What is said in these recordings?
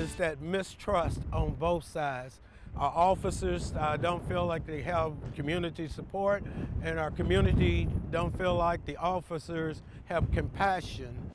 is that mistrust on both sides. Our officers don't feel like they have community support, and our community don't feel like the officers have compassion.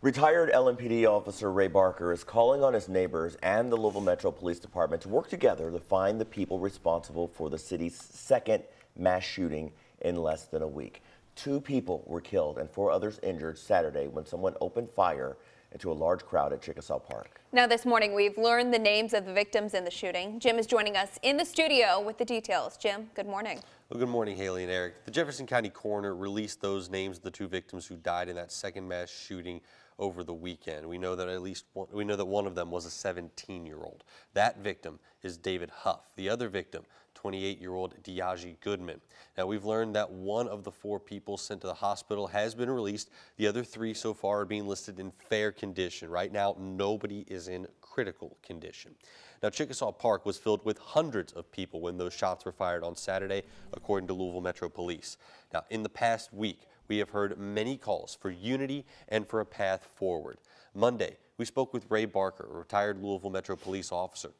Retired LMPD officer Ray Barker is calling on his neighbors and the Louisville Metro Police Department to work together to find the people responsible for the city's second mass shooting in less than a week. 2 people were killed and 4 others injured Saturday when someone opened fire into a large crowd at Chickasaw Park. Now this morning we've learned the names of the victims in the shooting. Jim is joining us in the studio with the details. Jim, good morning. Well, good morning, Haley and Eric. The Jefferson County coroner released those names of the 2 victims who died in that second mass shooting over the weekend. We know that one of them was a 17-year-old. That victim is David Huff. The other victim, 28-year-old Diaji Goodman. Now we've learned that 1 of the 4 people sent to the hospital has been released. The other 3 so far are being listed in fair condition. Right now, nobody is in critical condition. Now Chickasaw Park was filled with hundreds of people when those shots were fired on Saturday, according to Louisville Metro Police. Now in the past week, we have heard many calls for unity and for a path forward. Monday, we spoke with Ray Barker, a retired Louisville Metro Police officer.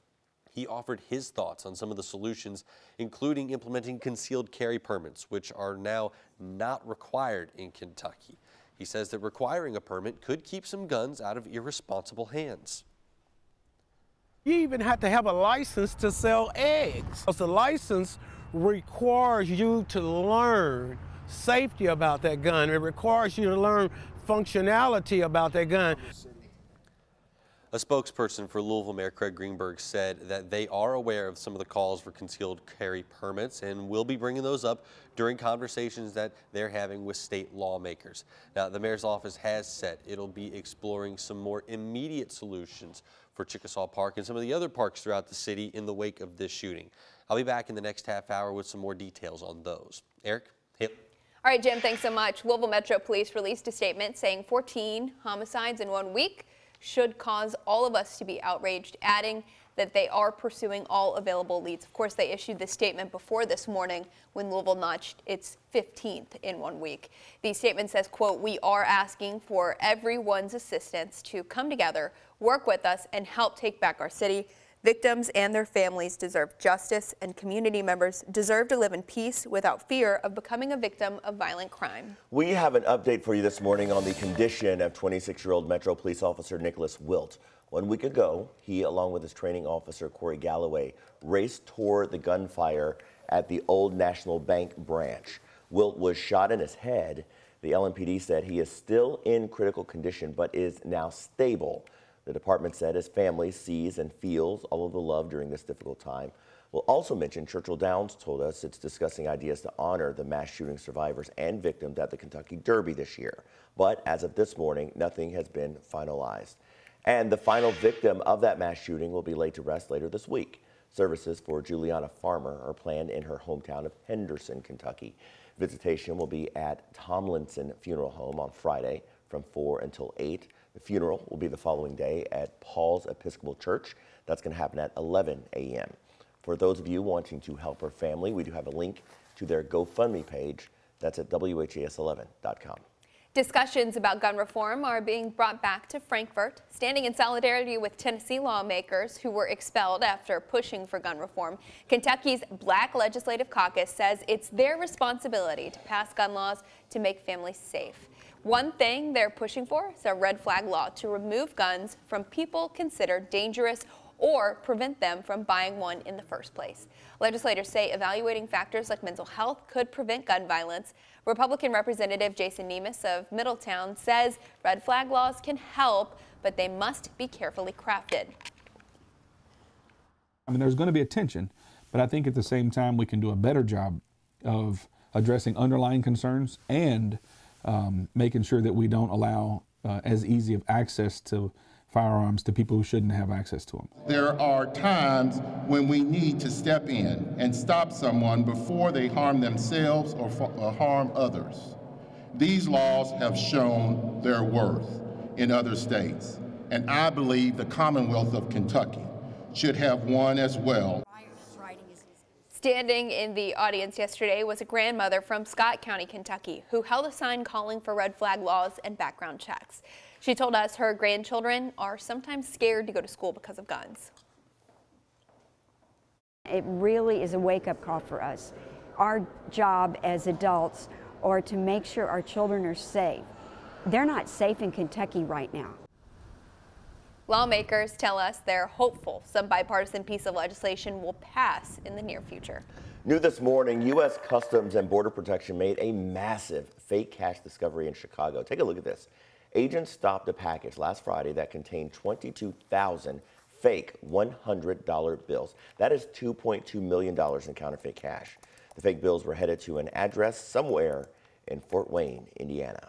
He offered his thoughts on some of the solutions, including implementing concealed carry permits, which are now not required in Kentucky. He says that requiring a permit could keep some guns out of irresponsible hands. You even have to have a license to sell eggs. The license requires you to learn safety about that gun. It requires you to learn functionality about that gun. A spokesperson for Louisville Mayor Craig Greenberg said that they are aware of some of the calls for concealed carry permits and will be bringing those up during conversations that they're having with state lawmakers. Now, the mayor's office has said it'll be exploring some more immediate solutions for Chickasaw Park and some of the other parks throughout the city in the wake of this shooting. I'll be back in the next half hour with some more details on those. Eric? Yep. All right, Jim, thanks so much. Louisville Metro Police released a statement saying 14 homicides in 1 week should cause all of us to be outraged, adding that they are pursuing all available leads. Of course, they issued this statement before this morning when Louisville notched its 15th in 1 week. The statement says, quote, "We are asking for everyone's assistance to come together, work with us, and help take back our city. Victims and their families deserve justice, and community members deserve to live in peace without fear of becoming a victim of violent crime." We have an update for you this morning on the condition of 26-year-old Metro Police Officer Nicholas Wilt. 1 week ago, he, along with his training officer Corey Galloway, raced toward the gunfire at the Old National Bank branch. Wilt was shot in his head. The LMPD said he is still in critical condition but is now stable. The department said his family sees and feels all of the love during this difficult time. We'll also mention Churchill Downs told us it's discussing ideas to honor the mass shooting survivors and victims at the Kentucky Derby this year. But as of this morning, nothing has been finalized. And the final victim of that mass shooting will be laid to rest later this week. Services for Juliana Farmer are planned in her hometown of Henderson, Kentucky. Visitation will be at Tomlinson Funeral Home on Friday from 4 until 8. The funeral will be the following day at Paul's Episcopal Church. That's going to happen at 11 a.m. For those of you wanting to help her family, we do have a link to their GoFundMe page. That's at WHAS11.com. Discussions about gun reform are being brought back to Frankfurt, standing in solidarity with Tennessee lawmakers who were expelled after pushing for gun reform. Kentucky's Black Legislative Caucus says it's their responsibility to pass gun laws to make families safe. One thing they're pushing for is a red flag law to remove guns from people considered dangerous or prevent them from buying one in the first place. Legislators say evaluating factors like mental health could prevent gun violence. Republican Representative Jason Nemes of Middletown says red flag laws can help, but they must be carefully crafted. I mean, there's going to be a tension, but I think at the same time we can do a better job of addressing underlying concerns and making sure that we don't allow as easy of access to firearms to people who shouldn't have access to them. There are times when we need to step in and stop someone before they harm themselves or harm others. These laws have shown their worth in other states, and I believe the Commonwealth of Kentucky should have one as well. Standing in the audience yesterday was a grandmother from Scott County, Kentucky, who held a sign calling for red flag laws and background checks. She told us her grandchildren are sometimes scared to go to school because of guns. It really is a wake-up call for us. Our job as adults are to make sure our children are safe. They're not safe in Kentucky right now. Lawmakers tell us they're hopeful some bipartisan piece of legislation will pass in the near future. New this morning, U.S. Customs and Border Protection made a massive fake cash discovery in Chicago. Take a look at this. Agents stopped a package last Friday that contained 22,000 fake $100 bills. That is $2.2 million in counterfeit cash. The fake bills were headed to an address somewhere in Fort Wayne, Indiana.